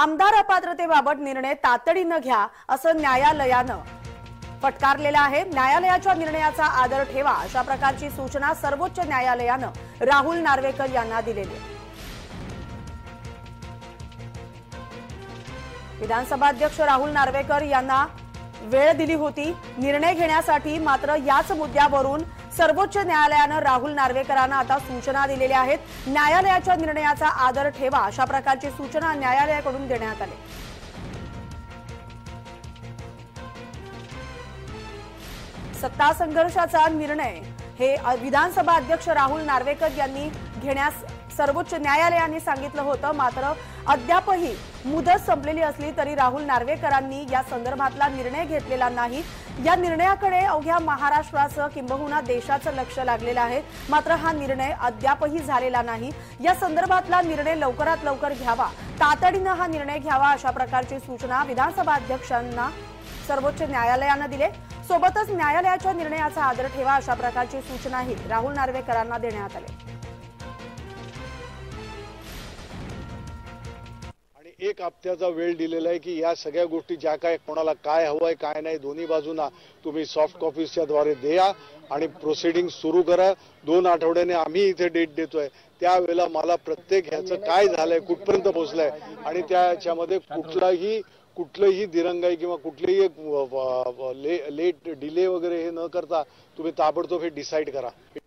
आमदार अपात्रतेबाबत निर्णय तातडीने घ्या असं न्यायालयानं फटकारलेलं आहे। न्यायालयाच्या निर्णयाचा आदर ठेवा अशा प्रकारची सूचना सर्वोच्च न्यायालयानं राहुल नार्वेकर यांना दिलेली आहे। विधानसभा अध्यक्ष राहुल नार्वेकर यांना वेळ दिली होती निर्णय घेण्यासाठी, मात्र याच मुद्द्यावरून सर्वोच्च न्यायालयानं राहुल नार्वेकरांना आता सूचना दिलेल्या आहेत। न्यायालयाच्या निर्णयाचा आदर ठेवा अशा प्रकारची सूचना न्यायालयाकडून देण्यात आली। सत्ता संघर्षाचा निर्णय हे विधानसभा अध्यक्ष राहुल नार्वेकर यांनी घेण्यास सर्वोच्च न्यायालयाने सांगितलं होतं, मात्र अद्यापही मुदत संपलेली असली तरी राहुल नार्वेकरांनी या संदर्भातला निर्णय घेतलेला नाही। या निर्णयाकडे अवघ्या महाराष्ट्राचं किंबहुना देशाचं लक्ष लागलेलं आहे, मात्र हा निर्णय अद्यापही झालेला नाही। या संदर्भातला निर्णय लवकरात लवकर घ्यावा, तातडीनं हा निर्णय घ्यावा अशा प्रकारची सूचना विधानसभा अध्यक्षांना सर्वोच्च न्यायालयानं दिले। सोबतच न्यायालयाच्या निर्णयाचा आदर ठेवा अशा प्रकारची सूचनाही राहुल नार्वेकरांना देण्यात आली। एक हप्त्याचा वेळ दिलेला आहे की या सगळ्या गोष्टी ज्या काय कोणाला काय हवंय काय नाही दोन्ही बाजूंना तुम्ही सॉफ्ट कॉपीजच्या द्वारे द्या आणि प्रोसिडिंग सुरू करा। 2 आठवड्याने आम्ही इथे डेट देतोय, त्यावेळेला मला प्रत्येक ह्याचं काय झालंय कुठपर्यंत पोहोचलंय आणि त्याच्यामध्ये कुठलीही दिरंगाई किंवा कुठलीही एक लेट डिले वगैरे हे न करता तुम्ही ताबडतोब हे डिसाईड करा।